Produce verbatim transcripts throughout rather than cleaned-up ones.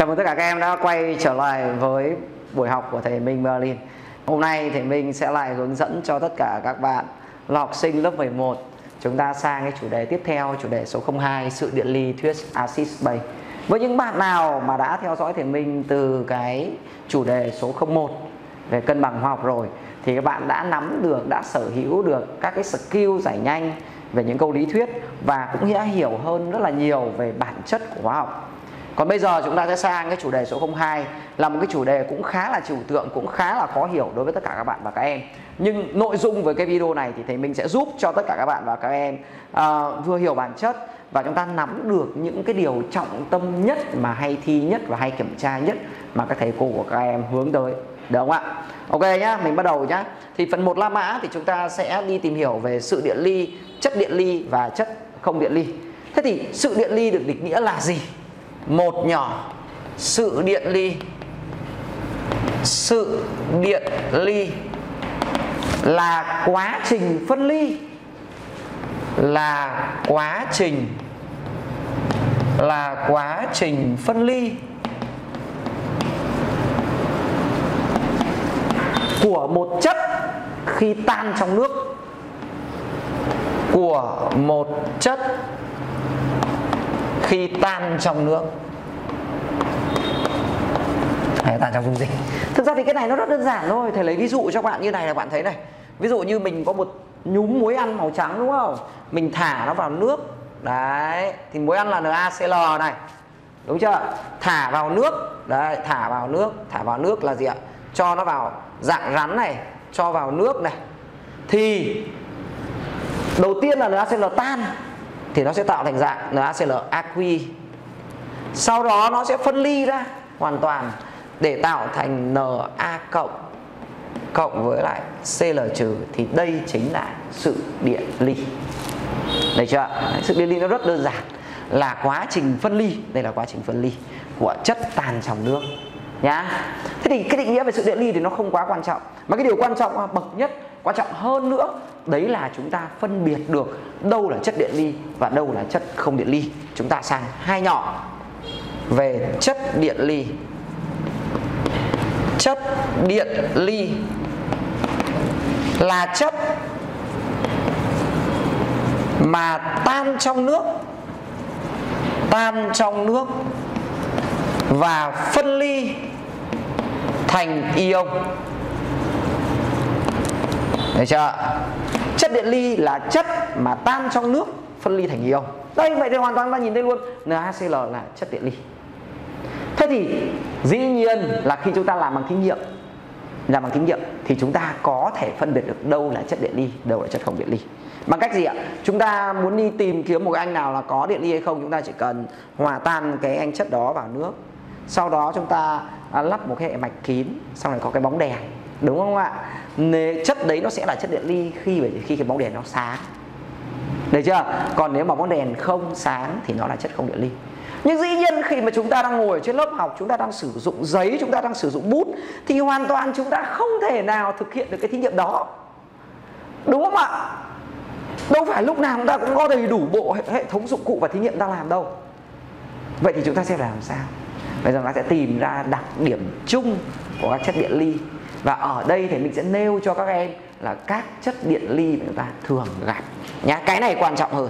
Chào mừng tất cả các em đã quay trở lại với buổi học của thầy Minh Berlin. Hôm nay thầy Minh sẽ lại hướng dẫn cho tất cả các bạn là học sinh lớp mười một. Chúng ta sang cái chủ đề tiếp theo, chủ đề số không hai, sự điện ly thuyết axit base. Với những bạn nào mà đã theo dõi thầy Minh từ cái chủ đề số không một về cân bằng hóa học rồi thì các bạn đã nắm được, đã sở hữu được các cái skill giải nhanh về những câu lý thuyết và cũng đã hiểu hơn rất là nhiều về bản chất của hóa học. Còn bây giờ chúng ta sẽ sang cái chủ đề số không hai, là một cái chủ đề cũng khá là trừu tượng, cũng khá là khó hiểu đối với tất cả các bạn và các em. Nhưng nội dung với cái video này thì thầy Minh sẽ giúp cho tất cả các bạn và các em à, vừa hiểu bản chất và chúng ta nắm được những cái điều trọng tâm nhất mà hay thi nhất và hay kiểm tra nhất mà các thầy cô của các em hướng tới, được không ạ? Ok nhá, mình bắt đầu nhá. Thì phần một La Mã thì chúng ta sẽ đi tìm hiểu về sự điện ly, chất điện ly và chất không điện ly. Thế thì sự điện ly được định nghĩa là gì? Một nhỏ, sự điện ly sự điện ly là quá trình phân ly là quá trình là quá trình phân ly của một chất khi tan trong nước, của một chất khi tan trong nước hay tan trong dung dịch. Thực ra thì cái này nó rất đơn giản thôi. Thầy lấy ví dụ cho các bạn như này là bạn thấy này. Ví dụ như mình có một nhúm muối ăn màu trắng, đúng không? Mình thả nó vào nước. Đấy, thì muối ăn là NaCl này, đúng chưa? Thả vào nước. Đấy, thả vào nước. Thả vào nước là gì ạ? Cho nó vào dạng rắn này, cho vào nước này. Thì đầu tiên là NaCl tan thì nó sẽ tạo thành dạng NaCl aqui. Sau đó nó sẽ phân ly ra hoàn toàn để tạo thành Na cộng cộng với lại Cl trừ. Thì đây chính là sự điện ly. Đấy chưa? Sự điện ly nó rất đơn giản, là quá trình phân ly. Đây là quá trình phân ly của chất tan trong nước nhá. Thế thì cái định nghĩa về sự điện ly thì nó không quá quan trọng, mà cái điều quan trọng bậc nhất, quan trọng hơn nữa, đấy là chúng ta phân biệt được đâu là chất điện ly và đâu là chất không điện ly. Chúng ta sang hai nhỏ về chất điện ly. Chất điện ly là chất mà tan trong nước, tan trong nước và phân ly thành ion. Đấy chưa? Chất điện ly là chất mà tan trong nước, phân ly thành ion. Đây, vậy thì hoàn toàn ta nhìn thấy luôn NaCl là chất điện ly. Thế thì dĩ nhiên là khi chúng ta làm bằng thí nghiệm, làm bằng thí nghiệm thì chúng ta có thể phân biệt được đâu là chất điện ly, đâu là chất không điện ly. Bằng cách gì ạ? Chúng ta muốn đi tìm kiếm một anh nào là có điện ly hay không, chúng ta chỉ cần hòa tan cái anh chất đó vào nước. Sau đó chúng ta lắp một cái hệ mạch kín, sau này có cái bóng đèn, đúng không ạ? Nếu chất đấy nó sẽ là chất điện ly khi khi cái bóng đèn nó sáng, được chưa? Còn nếu mà bóng đèn không sáng thì nó là chất không điện ly. Nhưng dĩ nhiên khi mà chúng ta đang ngồi ở trên lớp học, chúng ta đang sử dụng giấy, chúng ta đang sử dụng bút thì hoàn toàn chúng ta không thể nào thực hiện được cái thí nghiệm đó, đúng không ạ? Đâu phải lúc nào chúng ta cũng có đầy đủ bộ hệ thống dụng cụ và thí nghiệm đang làm đâu. Vậy thì chúng ta sẽ làm sao? Bây giờ chúng ta sẽ tìm ra đặc điểm chung của các chất điện ly. Và ở đây thì mình sẽ nêu cho các em là các chất điện ly mà chúng ta thường gặp nhá. Cái này quan trọng hơn,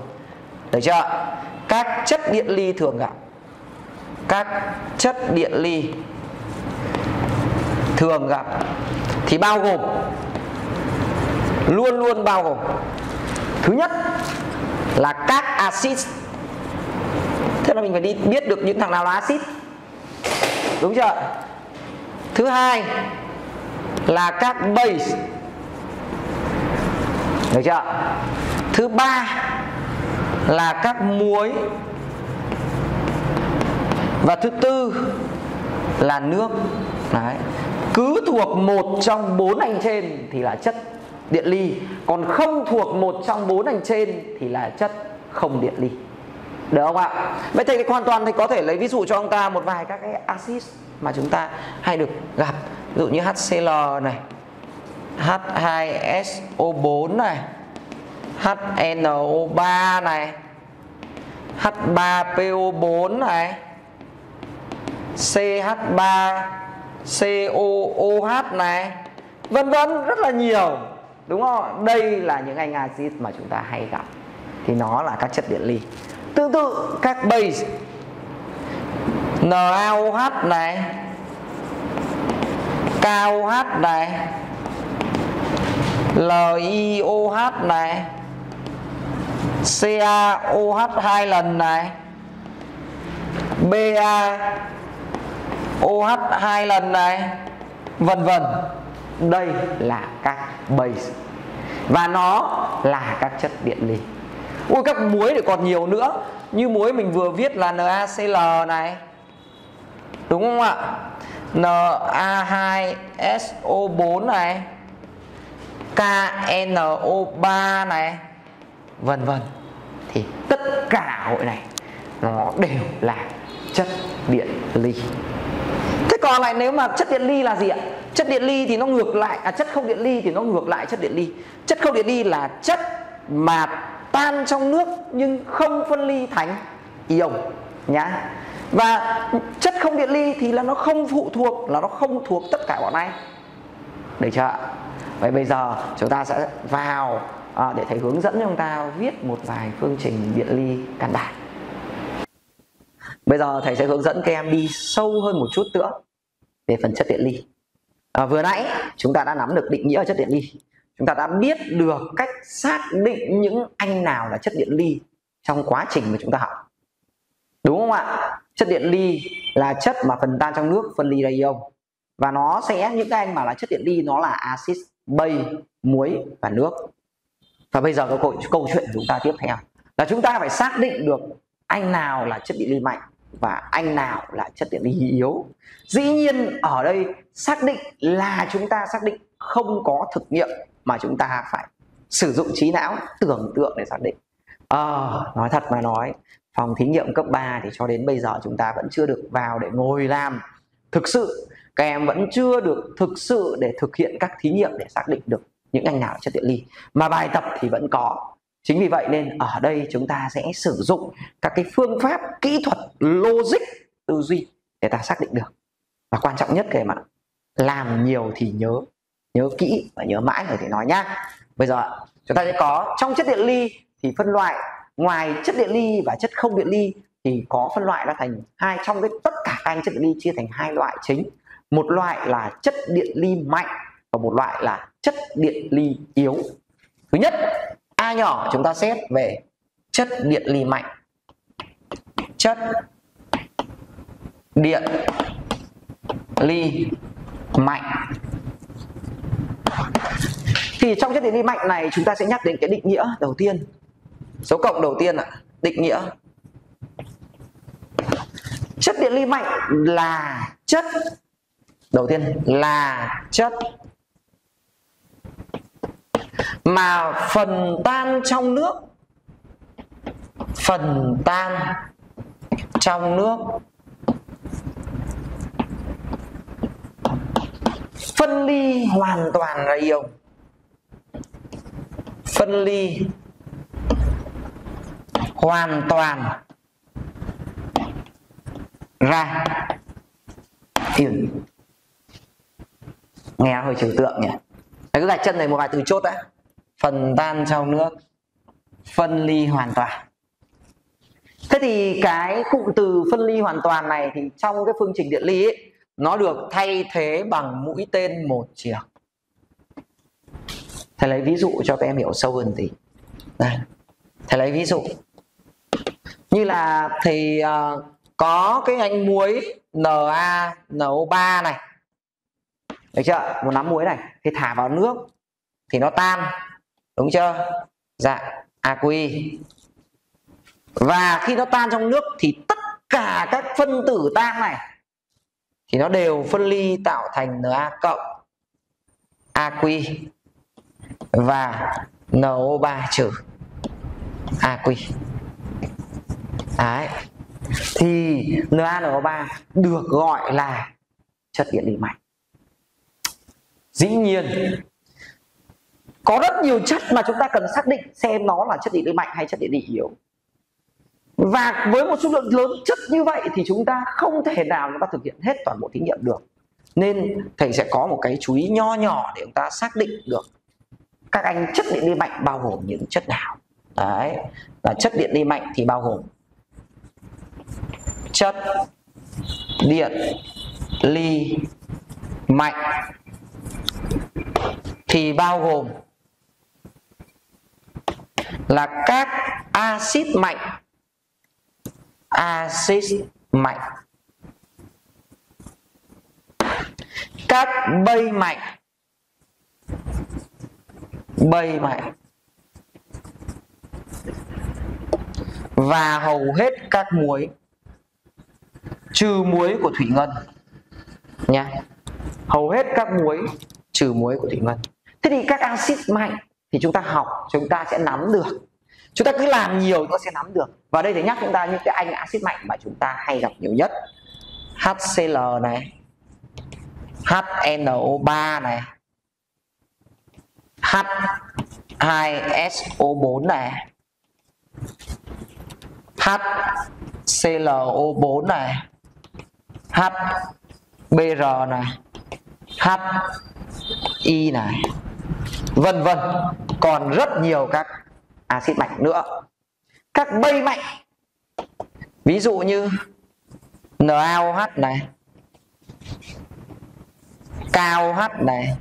được chưa? Các chất điện ly thường gặp. Các chất điện ly thường gặp thì bao gồm, luôn luôn bao gồm, thứ nhất là các axit. Thế là mình phải đi biết được những thằng nào là axit, đúng chưa? Thứ hai là các base, được chưa? Thứ ba là các muối và thứ tư là nước. Đấy. Cứ thuộc một trong bốn anh trên thì là chất điện ly, còn không thuộc một trong bốn anh trên thì là chất không điện ly, được không ạ? Vậy thì hoàn toàn thì có thể lấy ví dụ cho ông ta một vài các cái axit mà chúng ta hay được gặp, ví dụ như HCl này, H hai S O bốn này, H N O ba này, H ba P O bốn này, xê hát ba, xê ô ô hát này, vân vân, rất là nhiều, đúng không? Đây là những anh axit mà chúng ta hay gặp, thì nó là các chất điện ly. Tương tự các base NaOH này, KOH này, LiOH này, CaOH hai lần này, BaOH hai lần này, vân vân. Đây là các base và nó là các chất điện ly. Ui, các muối thì còn nhiều nữa, như muối mình vừa viết là NaCl này, đúng không ạ? Na hai ét ô bốn này, K N O ba này, vân vân. Thì tất cả hội này nó đều là chất điện ly. Thế còn lại nếu mà chất điện ly là gì ạ? Chất điện ly thì nó ngược lại, à chất không điện ly thì nó ngược lại chất điện ly. Chất không điện ly là chất mà tan trong nước nhưng không phân ly thành ion nhá. Và chất không điện ly thì là nó không phụ thuộc, là nó không thuộc tất cả bọn này. Được chưa? Vậy bây giờ chúng ta sẽ vào à, để thầy hướng dẫn cho chúng ta viết một vài phương trình điện ly căn bản. Bây giờ thầy sẽ hướng dẫn các em đi sâu hơn một chút nữa về phần chất điện ly. À, vừa nãy chúng ta đã nắm được định nghĩa chất điện ly, chúng ta đã biết được cách xác định những anh nào là chất điện ly trong quá trình mà chúng ta học, đúng không ạ? Chất điện ly là chất mà phần tan trong nước phân ly ra ion, và nó sẽ, những cái anh mà là chất điện ly nó là axit, base, muối và nước. Và bây giờ cái câu, câu chuyện của chúng ta tiếp theo là chúng ta phải xác định được anh nào là chất điện ly mạnh và anh nào là chất điện ly yếu. Dĩ nhiên ở đây xác định là chúng ta xác định không có thực nghiệm, mà chúng ta phải sử dụng trí não tưởng tượng để xác định. À, nói thật mà nói, phòng thí nghiệm cấp ba thì cho đến bây giờ chúng ta vẫn chưa được vào để ngồi làm thực sự. Các em vẫn chưa được thực sự để thực hiện các thí nghiệm để xác định được những anh nào chất điện ly, mà bài tập thì vẫn có. Chính vì vậy nên ở đây chúng ta sẽ sử dụng các cái phương pháp kỹ thuật logic, tư duy để ta xác định được. Và quan trọng nhất các em ạ, làm nhiều thì nhớ, nhớ kỹ và nhớ mãi rồi thì nói nhá. Bây giờ chúng ta sẽ có trong chất điện ly thì phân loại, ngoài chất điện ly và chất không điện ly thì có phân loại ra thành hai, trong cái tất cả các anh chất điện ly chia thành hai loại chính. Một loại là chất điện ly mạnh và một loại là chất điện ly yếu. Thứ nhất, A nhỏ chúng ta xét về chất điện ly mạnh. Chất điện ly mạnh. Thì trong chất điện ly mạnh này chúng ta sẽ nhắc đến cái định nghĩa đầu tiên. Số cộng đầu tiên ạ, à, định nghĩa. Chất điện ly mạnh là chất, đầu tiên là chất mà phần tan trong nước, phần tan trong nước phân ly hoàn toàn ra ion, phân ly hoàn toàn ra ion. Nghe hơi trừu tượng nhỉ. Đấy, cứ gạch chân này một vài từ chốt đã. Phần tan trong nước phân ly hoàn toàn. Thế thì cái cụm từ phân ly hoàn toàn này thì trong cái phương trình điện ly ấy, nó được thay thế bằng mũi tên một chiều. Thầy lấy ví dụ cho các em hiểu sâu hơn tí. Đây, thầy lấy ví dụ như là thầy uh, có cái anh muối Na N O ba này, được chưa? Một nắm muối này thì thả vào nước thì nó tan, đúng chưa? Dạng aqui. Và khi nó tan trong nước thì tất cả các phân tử tan này thì nó đều phân ly tạo thành Na cộng, aqui và N O ba trừ, aqui. Đấy. Thì Na N O ba được gọi là chất điện ly mạnh. Dĩ nhiên có rất nhiều chất mà chúng ta cần xác định xem nó là chất điện ly mạnh hay chất điện ly yếu. Và với một số lượng lớn chất như vậy thì chúng ta không thể nào chúng ta thực hiện hết toàn bộ thí nghiệm được. Nên thầy sẽ có một cái chú ý nho nhỏ để chúng ta xác định được các anh chất điện đi mạnh bao gồm những chất nào. Đấy, là chất điện đi mạnh thì bao gồm chất điện ly mạnh thì bao gồm là các axit mạnh, axit mạnh, các base mạnh, base mạnh và hầu hết các muối trừ muối của thủy ngân nha. Hầu hết các muối trừ muối của thủy ngân. Thế thì các axit mạnh thì chúng ta học, chúng ta sẽ nắm được. Chúng ta cứ làm nhiều chúng ta sẽ nắm được. Và đây để nhắc chúng ta những cái anh axit mạnh mà chúng ta hay gặp nhiều nhất. HCl này, hát en o ba này, hát hai ét o bốn này, hát xê lờ o bốn này, hát bê rờ này, hát i này, vân vân. Còn rất nhiều các axit mạnh nữa. Các base mạnh ví dụ như en a o hát này, ca o hát này,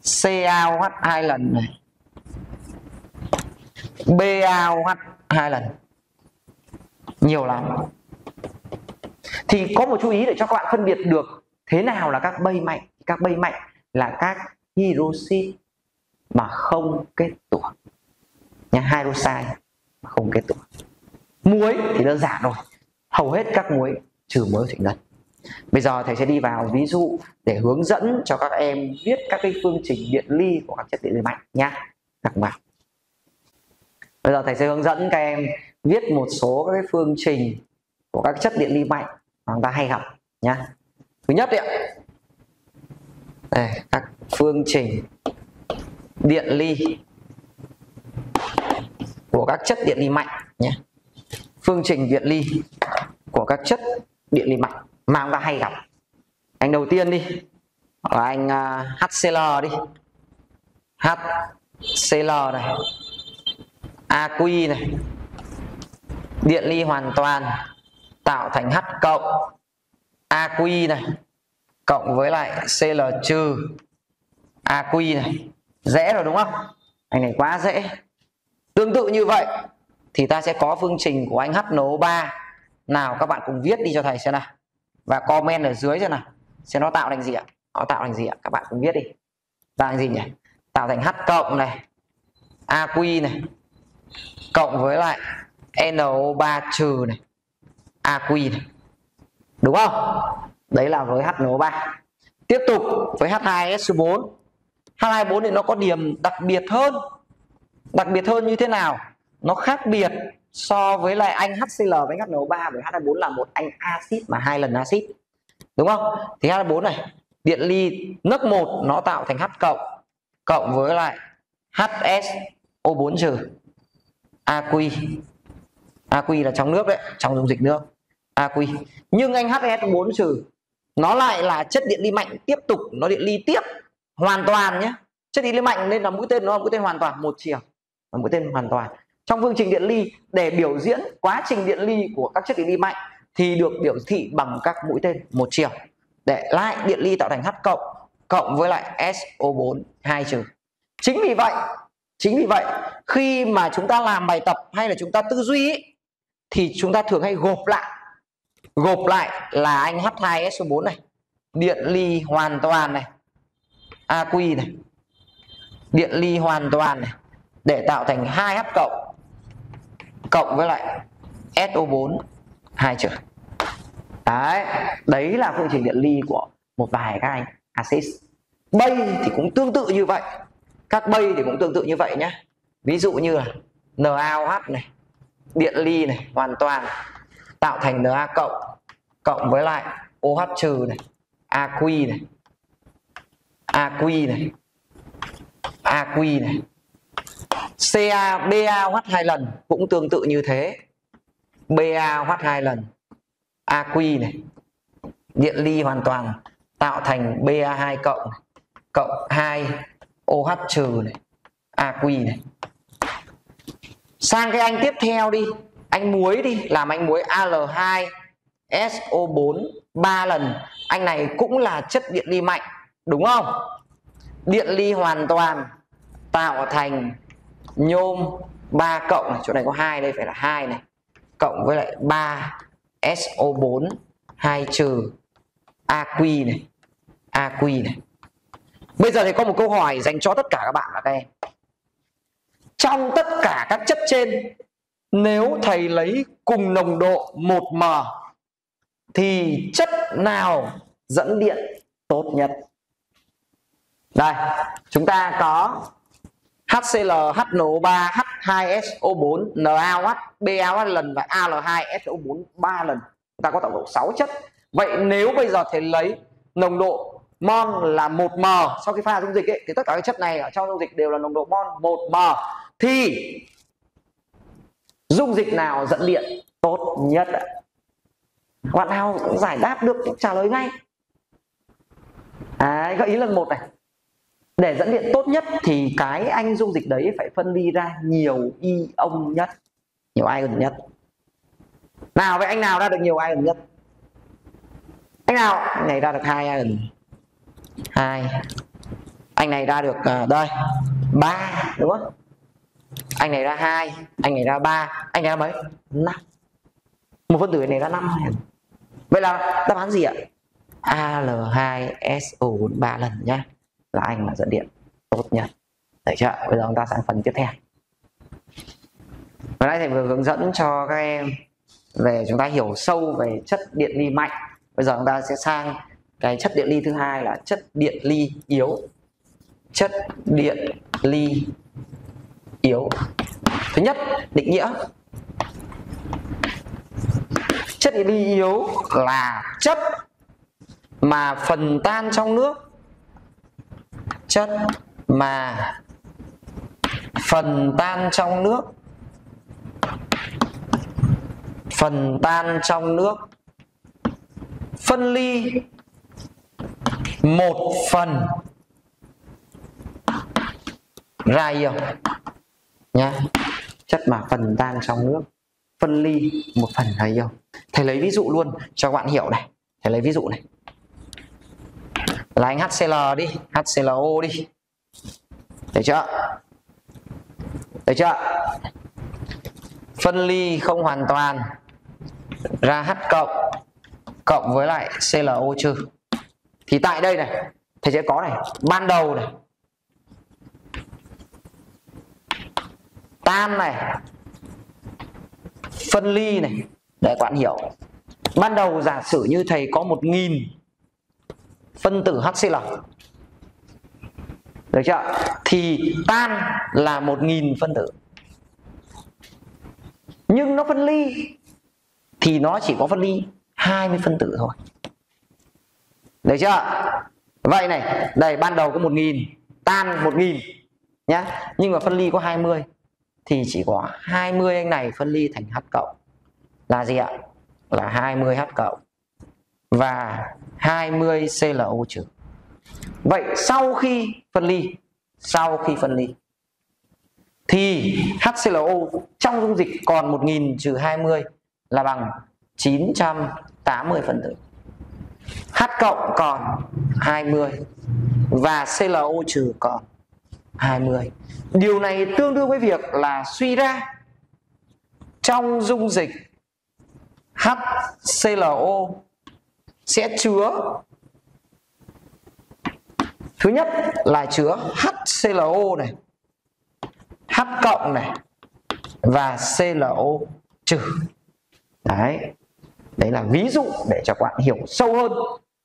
xê a o hát hai lần này, bê a o hát hai lần, nhiều lắm. Thì có một chú ý để cho các bạn phân biệt được thế nào là các base mạnh. Các base mạnh là các hydroxit mà không kết tủa nha, hydroxide mà không kết tủa. Muối thì đơn giản rồi, hầu hết các muối trừ muối thủy ngân. Bây giờ thầy sẽ đi vào ví dụ để hướng dẫn cho các em viết các cái phương trình điện ly của các chất điện ly mạnh nha các bạn. Bây giờ thầy sẽ hướng dẫn các em viết một số các cái phương trình của các chất điện ly mạnh mà chúng ta hay gặp nhá. Thứ nhất đấy ạ, đây, các phương trình điện ly của các chất điện ly mạnh nhé. Phương trình điện ly của các chất điện ly mạnh mà chúng ta hay gặp. Anh đầu tiên đi, là anh HCl đi, HCl này, a quy này, điện ly hoàn toàn tạo thành H cộng, a quy này cộng với lại Cl trừ, a quy này. Dễ rồi đúng không? Anh này quá dễ. Tương tự như vậy thì ta sẽ có phương trình của anh hát en o ba. Nào các bạn cùng viết đi cho thầy xem nào. Và comment ở dưới xem nào. Xem nó tạo thành gì ạ? Nó tạo thành gì ạ? Các bạn cùng viết đi. Tạo thành gì nhỉ? Tạo thành H cộng này, a quy này, cộng với lại en o ba trừ này, a quy này. Đúng không? Đấy là với hát en o ba. Tiếp tục với hát hai ét o bốn. hát hai ét o bốn thì nó có điểm đặc biệt hơn. Đặc biệt hơn như thế nào? Nó khác biệt so với lại anh HCl với anh hát en o ba. Bởi hát hai ét o bốn là một anh axit mà hai lần axit, đúng không? Thì hát hai ét o bốn này, điện ly nấc một nó tạo thành H cộng, cộng với lại hát ét o bốn trừ, a quy. a quy là trong nước đấy, trong dung dịch nước, a quy. Nhưng anh hát ét o bốn trừ nó lại là chất điện ly mạnh tiếp tục, nó điện ly tiếp hoàn toàn nhé. Chất điện ly mạnh nên là mũi tên nó là mũi tên hoàn toàn một chiều, là mũi tên hoàn toàn. Trong phương trình điện ly để biểu diễn quá trình điện ly của các chất điện ly mạnh thì được biểu thị bằng các mũi tên một chiều. Để lại điện ly tạo thành H cộng cộng với lại ét o bốn hai trừ. Chính vì vậy, chính vì vậy khi mà chúng ta làm bài tập hay là chúng ta tư duy ấy, thì chúng ta thường hay gộp lại. Gộp lại là anh hát hai ét o bốn này, điện ly hoàn toàn này, a quy này, điện ly hoàn toàn này, để tạo thành hai H cộng, cộng với lại ét o bốn hai trừ. Đấy, đấy là phương trình điện ly của một vài các anh axit. Base thì cũng tương tự như vậy. Các base thì cũng tương tự như vậy nhé. Ví dụ như là en a o hát này, điện ly này hoàn toàn này, tạo thành en a cộng, cộng với lại OH trừ này, AQ này, AQ này, AQ này, CaBaOH hai lần cũng tương tự như thế. bê a phát hai lần, a quy này, điện ly hoàn toàn tạo thành bê a hai cộng cộng hai OH trừ này, a quy này. Sang cái anh tiếp theo đi, anh muối đi, làm anh muối a lờ hai ét o bốn ba lần. Anh này cũng là chất điện ly mạnh, đúng không? Điện ly hoàn toàn tạo thành nhôm ba cộng này, chỗ này có hai, đây phải là hai này, cộng với lại ba ét o bốn hai trừ a quy này, a quy này. Bây giờ thì có một câu hỏi dành cho tất cả các bạn và các em. Trong tất cả các chất trên, nếu thầy lấy cùng nồng độ một mol thì chất nào dẫn điện tốt nhất? Đây, chúng ta có HCl, hát en o ba, hát hai ét o bốn, NaOH, BaOH lần và a lờ hai ét o bốn ba lần. Chúng ta có tổng cộng sáu chất. Vậy nếu bây giờ thầy lấy nồng độ mol là một mol sau khi pha dung dịch ấy, thì tất cả các chất này ở trong dung dịch đều là nồng độ mol một mol, thì dung dịch nào dẫn điện tốt nhất ạ? Bạn nào cũng giải đáp được trả lời ngay. À, gợi ý lần một này, để dẫn điện tốt nhất thì cái anh dung dịch đấy phải phân ly ra nhiều ion nhất, nhiều ion nhất. Nào, vậy anh nào ra được nhiều ion nhất? Anh nào? Anh này ra được hai ion, hai. Anh này ra được uh, đây ba, đúng không? Anh này ra hai, anh này ra ba, anh này ra mấy? năm. Một phân tử này ra năm. Vậy là đáp án gì ạ? a lờ hai ét o bốn ba lần nhá, là anh là dẫn điện tốt nhất. Được chưa? Bây giờ chúng ta sang phần tiếp theo. Vừa nãy thầy vừa hướng dẫn cho các em về chúng ta hiểu sâu về chất điện ly mạnh. Bây giờ chúng ta sẽ sang cái chất điện ly thứ hai là chất điện ly yếu. Chất điện ly yếu. Thứ nhất, định nghĩa. Chất điện ly yếu là chất mà phần tan trong nước, chất mà phần tan trong nước, phần tan trong nước phân ly một phần ra ion nhá, chất mà phần tan trong nước phân ly một phần ra ion. Thầy lấy ví dụ luôn cho các bạn hiểu này, thầy lấy ví dụ này. Là anh HCl đi, HClO đi. Được chưa? Được chưa? Phân ly không hoàn toàn ra H cộng cộng với lại xê lờ ô trừ. Thì tại đây này, thầy sẽ có này, ban đầu này, tan này, phân ly này, để các bạn hiểu. Ban đầu giả sử như thầy có một nghìn phân tử HCl, được chưa? Thì tan là một nghìn phân tử, nhưng nó phân ly thì nó chỉ có phân ly hai mươi phân tử thôi, được chưa? Vậy này, đây ban đầu có một nghìn, tan một nghìn nhá, nhưng mà phân ly có hai mươi thì chỉ có hai mươi anh này phân ly thành H cộng, là gì ạ? Là hai mươi H cộng và hai mươi xê lờ ô trừ. Vậy sau khi phân ly, sau khi phân ly thì HClO trong dung dịch còn một nghìn trừ hai mươi là bằng chín trăm tám mươi phân tử. H cộng còn hai mươi và xê lờ ô trừ còn hai mươi. Điều này tương đương với việc là suy ra trong dung dịch HClO sẽ chứa, thứ nhất là chứa HClO này, H cộng này và xê lờ ô trừ. Đấy, đấy là ví dụ để cho các bạn hiểu sâu hơn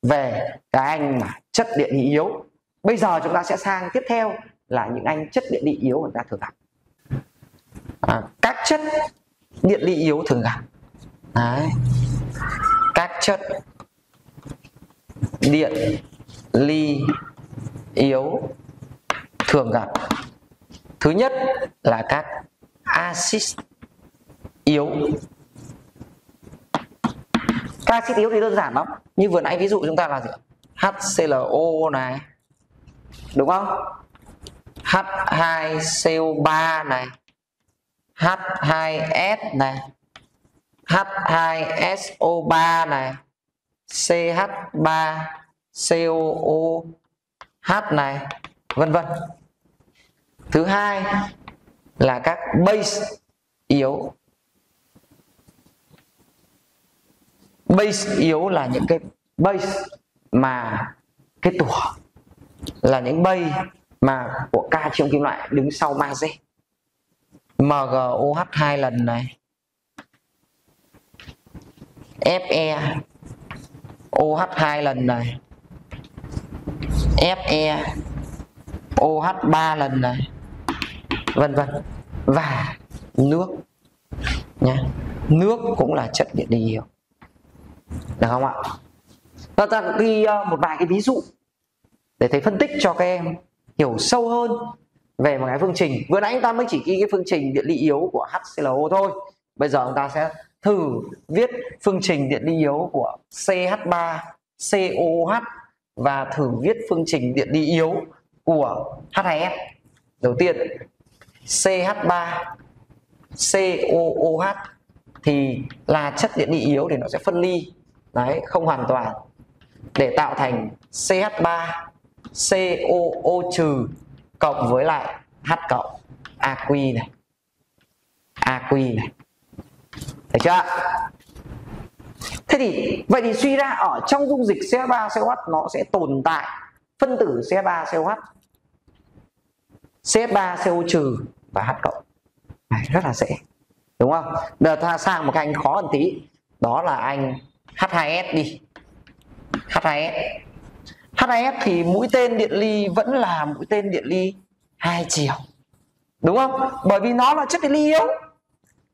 về cái anh mà chất điện ly yếu. Bây giờ chúng ta sẽ sang tiếp theo là những anh chất điện ly yếu người ta thường gặp. À, các chất điện ly yếu thường gặp. Đấy, các chất điện ly yếu thường gặp. Thứ nhất là các axit yếu. pha xi thì đơn giản lắm, như vừa nãy ví dụ chúng ta là gì? HClO này đúng không, H hai C O ba này, H hai S này, H hai S O ba này, C H ba C O O H này, vân vân. Thứ hai là các base yếu. Base yếu là những cái base mà kết tủa, là những base mà của ca trong kim loại đứng sau magie. em giê o hát hai lần này, F E O H hai lần này, F E O H ba lần này, vân vân. Và nước nhá, nước cũng là chất điện đi yếu, được không ạ? Ta ta ghi một vài cái ví dụ để thầy phân tích cho các em hiểu sâu hơn về một cái phương trình. Vừa nãy chúng ta mới chỉ ghi cái phương trình điện ly yếu của HClO thôi. Bây giờ chúng ta sẽ thử viết phương trình điện ly yếu của C H ba C O H và thử viết phương trình điện ly yếu của H hai S. Đầu tiên C H ba C O O H thì là chất điện ly yếu thì nó sẽ phân ly đấy, không hoàn toàn, để tạo thành C H ba C O O trừ cộng với lại H cộng A Q này, A Q này, được chưa? Thế thì vậy thì suy ra ở trong dung dịch C H ba C O H nó sẽ tồn tại phân tử C H ba C O H, C H ba C O trừ và H cộng, rất là dễ, đúng không? Giờ ta sang một cái anh khó hơn tí, đó là anh H hai S đi, H hai S. H hai S thì mũi tên điện ly vẫn là mũi tên điện ly hai chiều, đúng không? Bởi vì nó là chất điện ly yếu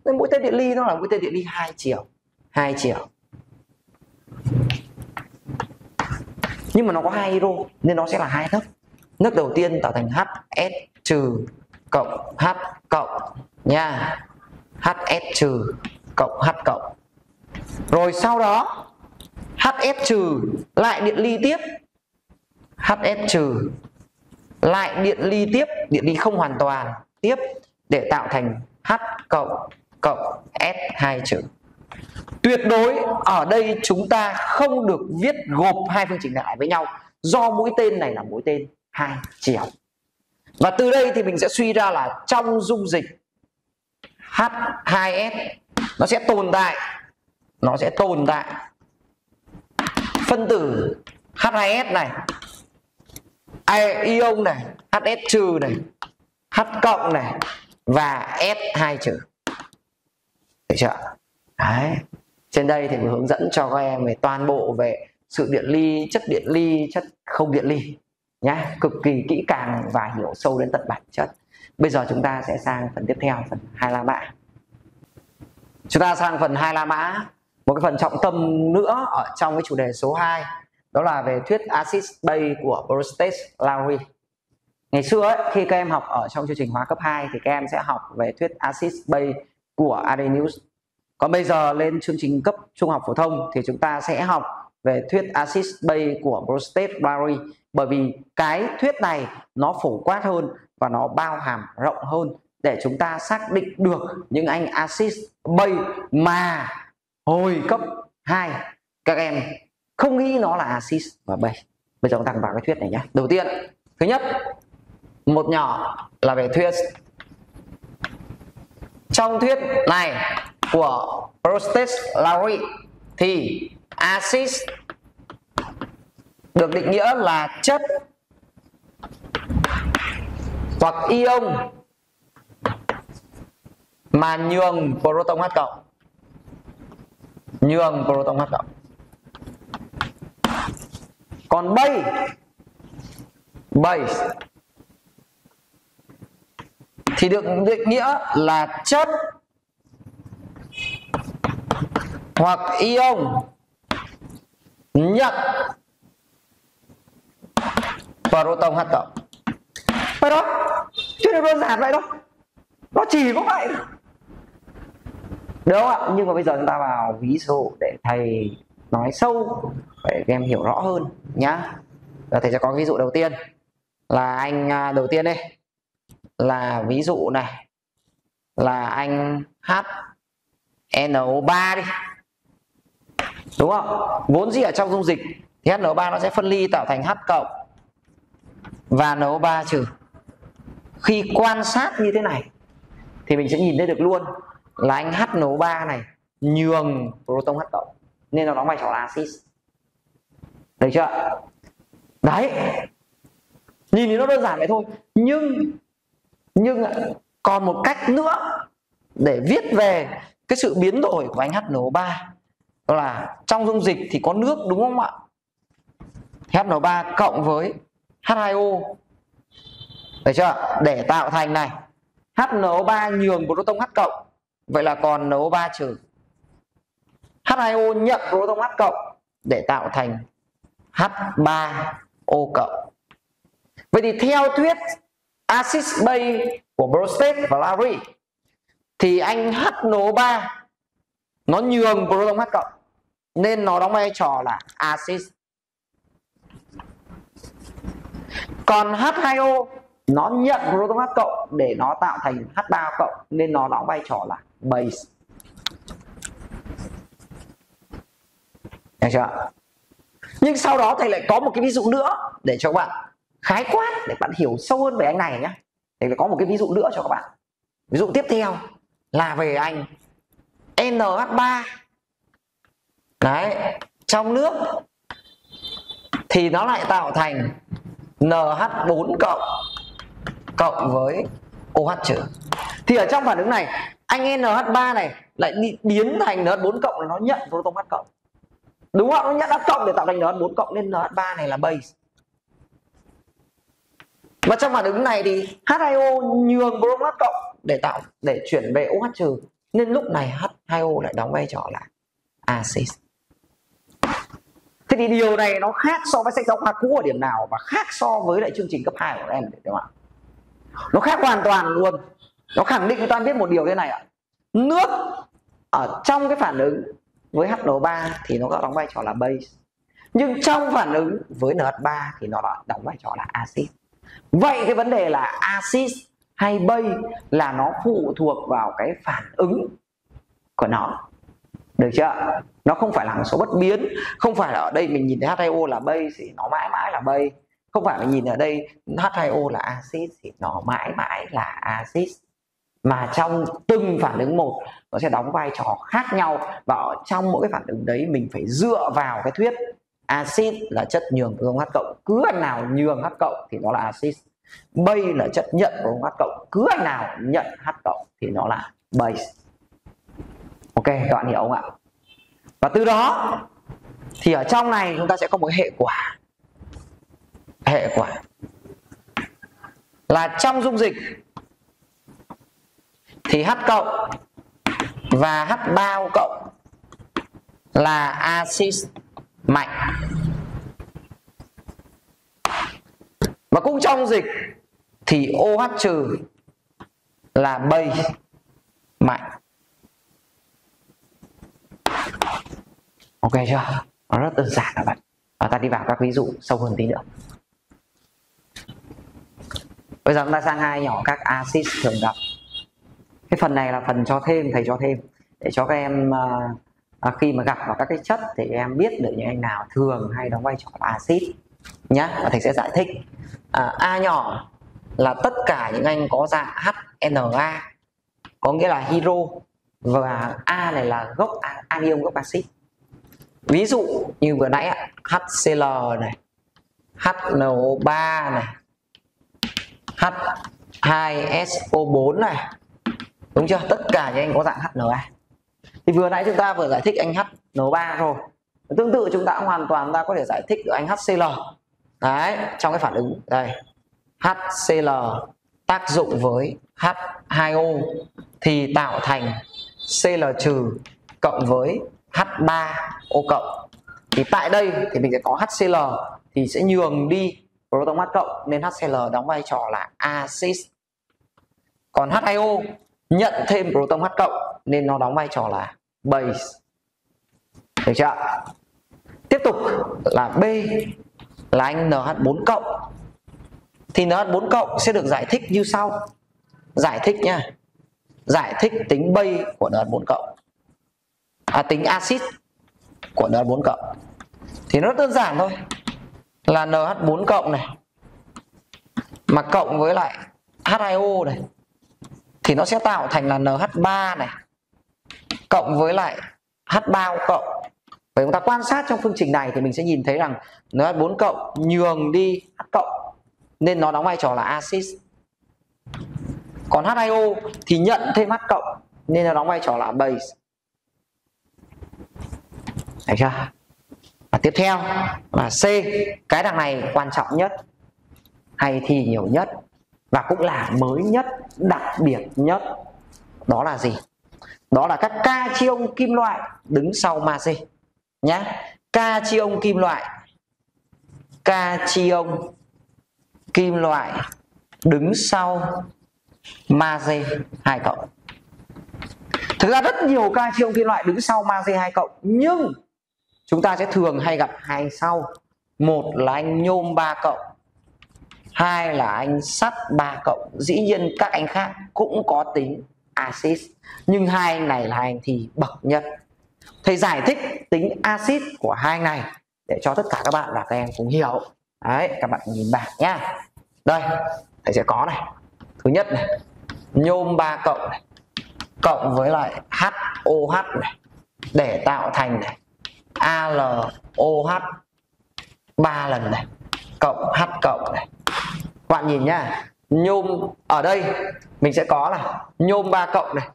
nên mũi tên điện ly nó là mũi tên điện ly hai chiều, hai chiều. Nhưng mà nó có hai hydro nên nó sẽ là hai nước. Nước đầu tiên tạo thành H S trừ cộng H cộng nha, H S trừ cộng H cộng. Rồi sau đó H S trừ lại điện ly tiếp, H S trừ lại điện ly tiếp, điện ly không hoàn toàn tiếp, để tạo thành H cộng cộng S hai trừ. Tuyệt đối ở đây chúng ta không được viết gộp hai phương trình lại với nhau, do mũi tên này là mũi tên hai chiều. Và từ đây thì mình sẽ suy ra là trong dung dịch H hai S nó sẽ tồn tại, nó sẽ tồn tại phân tử H hai S này, ion này, H S trừ này, H cộng này và S hai trừ. Được chưa? Đấy. Trên đây thì mình hướng dẫn cho các em về toàn bộ về sự điện ly, chất điện ly, chất không điện ly nhá, cực kỳ kỹ càng và hiểu sâu đến tận bản chất. Bây giờ chúng ta sẽ sang phần tiếp theo, phần hai la mã. Chúng ta sang phần hai la mã, một cái phần trọng tâm nữa ở trong cái chủ đề số hai, đó là về thuyết axit base của Brønsted-Lowry. Ngày xưa ấy, khi các em học ở trong chương trình hóa cấp hai thì các em sẽ học về thuyết axit base của Arrhenius. Còn bây giờ lên chương trình cấp trung học phổ thông thì chúng ta sẽ học về thuyết axit base của Brønsted-Lowry, bởi vì cái thuyết này nó phổ quát hơn và nó bao hàm rộng hơn để chúng ta xác định được những anh axit base mà hồi cấp hai các em không nghĩ nó là axit và base. Bây giờ chúng ta vào cái thuyết này nhé. Đầu tiên, thứ nhất, một nhỏ là về thuyết. Trong thuyết này của Brønsted-Lowry thì axit được định nghĩa là chất hoặc ion mà nhường proton H cộng, nhường proton H cộng. Còn base, base thì được định nghĩa là chất hoặc ion nhận proton H cộng. Vậy đó, chuyện này đơn giản vậy đó, nó chỉ có vậy, đúng không ạ? Nhưng mà bây giờ chúng ta vào ví dụ để thầy nói sâu để các em hiểu rõ hơn nhá. Rồi thầy sẽ có ví dụ đầu tiên là anh đầu tiên đây là ví dụ này là anh hát en o ba đi, đúng không? Vốn dĩ ở trong dung dịch thì hát en o ba nó sẽ phân ly tạo thành H cộng và en o ba trừ. Khi quan sát như thế này thì mình sẽ nhìn thấy được luôn là anh hát en o ba này nhường proton H cộng nên nó đóng vai trò là axit, được chưa? Đấy, nhìn thì nó đơn giản vậy thôi, nhưng nhưng còn một cách nữa để viết về cái sự biến đổi của anh hát en o ba, đó là trong dung dịch thì có nước, đúng không ạ? hát en o ba cộng với hát hai o, được chưa? Để tạo thành này hát en o ba nhường proton H cộng, vậy là còn en o ba trừ. hát hai o nhận proton H cộng để tạo thành hát ba o cộng. Vậy thì theo thuyết axit base của Brønsted và Lowry thì anh hát en o ba nó nhường proton H cộng nên nó đóng vai trò là axit. Còn hát hai o nó nhận proton H cộng để nó tạo thành hát ba o cộng nên nó đóng vai trò là base. Được chưa? Nhưng sau đó thầy lại có một cái ví dụ nữa để cho các bạn khái quát để bạn hiểu sâu hơn về anh này nhé. Thầy lại có một cái ví dụ nữa cho các bạn. Ví dụ tiếp theo là về anh en hát ba. Đấy, trong nước thì nó lại tạo thành en hát bốn cộng cộng với OH trừ. Thì ở trong phản ứng này, anh en hát ba này lại biến thành en hát bốn cộng, nó nhận proton H cộng, đúng không? Nó nhận H cộng để tạo thành en hát bốn cộng nên en hát ba này là base. Và trong phản ứng này thì hát hai o nhường proton H cộng để tạo để chuyển về OH trừ nên lúc này hát hai o lại đóng vai trò là axit. Thế thì điều này nó khác so với sách giáo khoa cũ ở điểm nào và khác so với lại chương trình cấp hai của em, đúng không ạ? Nó khác hoàn toàn luôn. Nó khẳng định cho ta biết một điều thế này ạ. Nước ở trong cái phản ứng với hát en o ba thì nó đóng vai trò là base. Nhưng trong phản ứng với en hát ba thì nó đóng vai trò là axit. Vậy cái vấn đề là axit hay base là nó phụ thuộc vào cái phản ứng của nó, được chưa? Nó không phải là hằng số bất biến, không phải là ở đây mình nhìn thấy hát hai o là base thì nó mãi mãi là base, không phải mình nhìn ở đây hát hai o là axit thì nó mãi mãi là axit, mà trong từng phản ứng một nó sẽ đóng vai trò khác nhau, và ở trong mỗi cái phản ứng đấy mình phải dựa vào cái thuyết axit là chất nhường proton H cộng, cứ anh nào nhường H cộng thì nó là axit, base là chất nhận proton H cộng, cứ anh nào nhận H cộng thì nó là base. Ok, các bạn hiểu không ạ? Và từ đó thì ở trong này chúng ta sẽ có một hệ quả. Hệ quả là trong dung dịch thì H cộng và hát ba o cộng là axit mạnh. Và cũng trong dịch thì OH trừ là base mạnh. Ok chưa? Nó rất đơn giản các bạn. Và ta đi vào các ví dụ sâu hơn tí nữa. Bây giờ chúng ta sang hai nhỏ các axit thường gặp. Cái phần này là phần cho thêm, thầy cho thêm để cho các em à, khi mà gặp vào các cái chất thì em biết được những anh nào thường hay đóng vai trò là axit nhá. Và thầy sẽ giải thích à, A nhỏ là tất cả những anh có dạng hát en a, có nghĩa là hydro, và A này là gốc anion, gốc axit. Ví dụ như vừa nãy HCl này, hát en o ba này, hát hai ét o bốn này, đúng chưa? Tất cả những anh có dạng hát en a. Thì vừa nãy chúng ta vừa giải thích anh hát en o ba rồi. Tương tự chúng ta cũng hoàn toàn ta có thể giải thích được anh hát xê lờ. Đấy, trong cái phản ứng đây, hát xê lờ tác dụng với hát hai o thì tạo thành Cl trừ cộng với hát ba o cộng. Thì tại đây thì mình sẽ có hát xê lờ thì sẽ nhường đi proton H cộng nên hát xê lờ đóng vai trò là axit. Còn hát hai o nhận thêm proton H cộng nên nó đóng vai trò là base. Được chưa? tục là B là anh en hát bốn cộng, thì en hát bốn cộng sẽ được giải thích như sau. Giải thích nha, giải thích tính base của en hát bốn cộng, à, tính axit của en hát bốn cộng. Thì nó rất đơn giản thôi, là en hát bốn cộng này mà cộng với lại hát hai ô này thì nó sẽ tạo thành là en hát ba này cộng với lại hát ba ô cộng. Vậy chúng ta quan sát trong phương trình này thì mình sẽ nhìn thấy rằng en hát bốn cộng nhường đi H cộng nên nó đóng vai trò là axit. Còn hát hai ô thì nhận thêm H cộng nên nó đóng vai trò là base. Thấy chưa? Và tiếp theo là C, cái đằng này quan trọng nhất, hay thi nhiều nhất và cũng là mới nhất, đặc biệt nhất. Đó là gì? Đó là các cation kim loại đứng sau magie nhé. Cation kim loại, cation kim loại đứng sau magie hai cộng. Thực ra rất nhiều cation kim loại đứng sau magie hai cộng, nhưng chúng ta sẽ thường hay gặp hai anh sau. Một là anh nhôm ba cộng, hai là anh sắt ba cộng. Dĩ nhiên các anh khác cũng có tính axit, nhưng hai anh này là hai anh thì bậc nhất. Thầy giải thích tính axit của hai anh này để cho tất cả các bạn và các em cùng hiểu. Đấy, các bạn nhìn bảng nhá. Đây, thầy sẽ có này. Thứ nhất này, nhôm ba cộng này, cộng với lại hát ô hát này để tạo thành này a lờ ô hát ba lần này cộng H cộng này. Các bạn nhìn nhá, nhôm ở đây mình sẽ có là nhôm ba cộng này,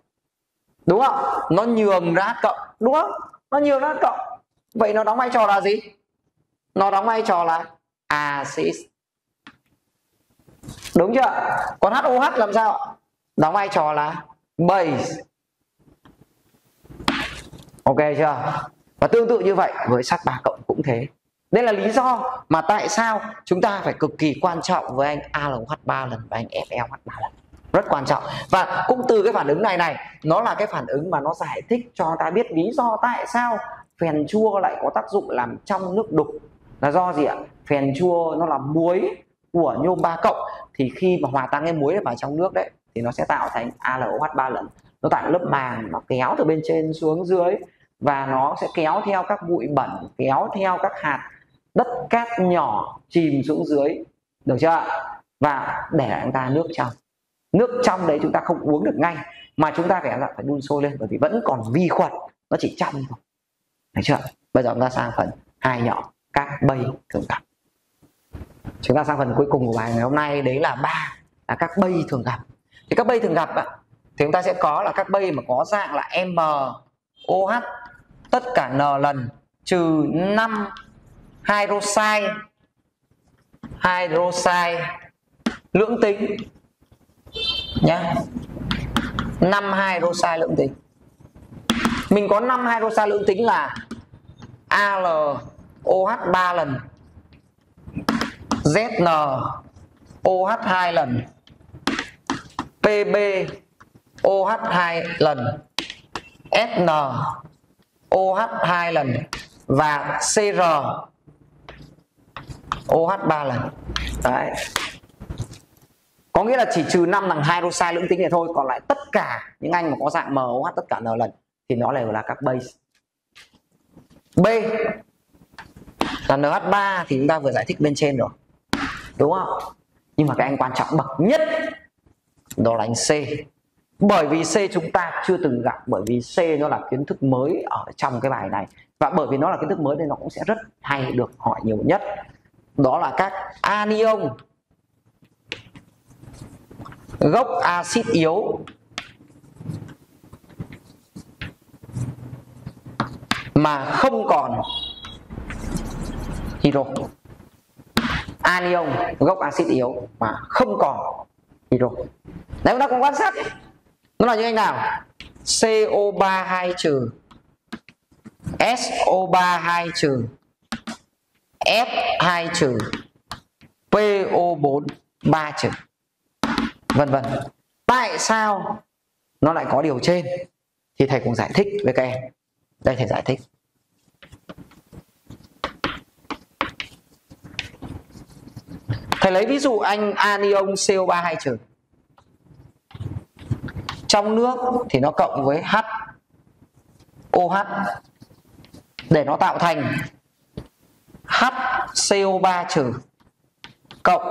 đúng không? Nó nhường ra H cộng, đúng không? Nó nhường ra H cộng. Vậy nó đóng vai trò là gì? Nó đóng vai trò là axit, đúng chưa? Còn hát ô hát làm sao? Đóng vai trò là base. Ok chưa? Và tương tự như vậy với sắt ba cộng cũng thế. Đây là lý do mà tại sao chúng ta phải cực kỳ quan trọng với anh a lờ hát ba lần và anh ép lờ hát ba lần. Rất quan trọng. Và cũng từ cái phản ứng này này, nó là cái phản ứng mà nó giải thích cho ta biết lý do tại sao phèn chua lại có tác dụng làm trong nước đục. Là do gì ạ? Phèn chua nó là muối của nhôm ba cộng, thì khi mà hòa tan cái muối vào trong nước đấy thì nó sẽ tạo thành a lờ hát ba lần. Nó tạo lớp màng, nó kéo từ bên trên xuống dưới và nó sẽ kéo theo các bụi bẩn, kéo theo các hạt đất cát nhỏ chìm xuống dưới, được chưa? Và để lại chúng ta nước trong. Nước trong đấy chúng ta không uống được ngay mà chúng ta phải phải đun sôi lên, bởi vì vẫn còn vi khuẩn, nó chỉ trong thôi, được chưa? Bây giờ chúng ta sang phần hai nhỏ, các base thường gặp. Chúng ta sang phần cuối cùng của bài ngày hôm nay, đấy là ba, là các base thường gặp. Thì các base thường gặp thì chúng ta sẽ có là các base mà có dạng là em ô hát tất cả n lần trừ năm hydroxide, hydroxide lưỡng tính nhá. năm hydroxide lưỡng tính. Mình có năm hydroxide lưỡng tính là a lờ ô hát ba lần, zờ en ô hát hai lần, pê bê ô hát hai lần, ét en ô hát hai lần và xê rờ ô hát ba lần. Đấy. Có nghĩa là chỉ trừ năm thằng hydroxide lưỡng tính này thôi, còn lại tất cả những anh mà có dạng em ô hát tất cả n lần thì nó đều là các base. B là en hát ba thì chúng ta vừa giải thích bên trên rồi, đúng không? Nhưng mà cái anh quan trọng bậc nhất đó là anh C. Bởi vì C chúng ta chưa từng gặp, bởi vì C nó là kiến thức mới ở trong cái bài này, và bởi vì nó là kiến thức mới nên nó cũng sẽ rất hay được hỏi nhiều nhất. Đó là các anion gốc axit yếu mà không còn hydro. Anion gốc axit yếu mà không còn hydro. Đấy, chúng ta cùng quan sát ấy. Nó là như anh nào? xê ô ba hai trừ, ét ô ba hai trừ, F hai trừ, pê ô bốn ba trừ, vân vân. Tại sao nó lại có điều trên thì thầy cũng giải thích với các em. Đây, thầy giải thích. Thầy lấy ví dụ anh anion xê o ba hai trừ. Trong nước thì nó cộng với hát ô hát để nó tạo thành hát xê o ba trừ cộng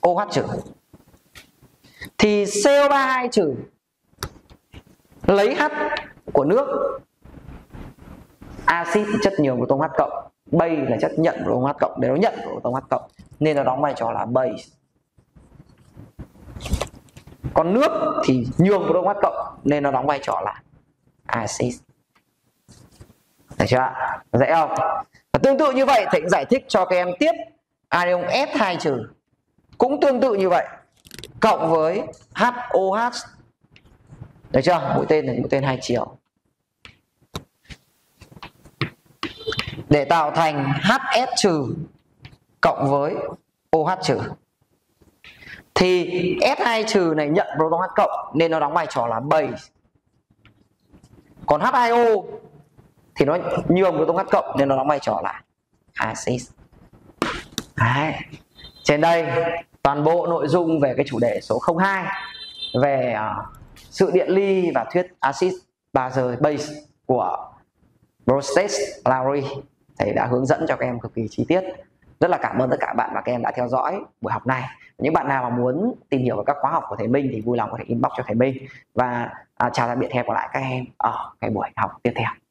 ô hát trừ. Thì xê o ba hai trừ lấy H của nước, axit chất nhường của tông H cộng, base là chất nhận của tông H cộng, để nó nhận của tông H cộng nên nó đóng vai trò là base. Còn nước thì nhường của tông H cộng nên nó đóng vai trò là axit. Được chưa ạ? Dễ không? Và tương tự như vậy thầy giải thích cho các em tiếp. Ion ét hai trừ cũng tương tự như vậy, cộng với hát ô hát. Được chưa? Mũi tên này mũi tên hai chiều để tạo thành hát ét trừ cộng với ô hát trừ. Thì ét hai trừ này nhận proton H cộng nên nó đóng vai trò là base. Còn hát hai ô thì nó nhường proton H cộng nên nó đóng vai trò là axis. Đấy. Trên đây toàn bộ nội dung về cái chủ đề số không hai về sự điện ly và thuyết axis base base của Brønsted-Lowry thầy đã hướng dẫn cho các em cực kỳ chi tiết. Rất là cảm ơn tất cả các bạn và các em đã theo dõi buổi học này. Những bạn nào mà muốn tìm hiểu về các khóa học của thầy Minh thì vui lòng có thể inbox cho thầy Minh. Và à, chào tạm biệt hẹn gặp lại các em ở cái buổi học tiếp theo.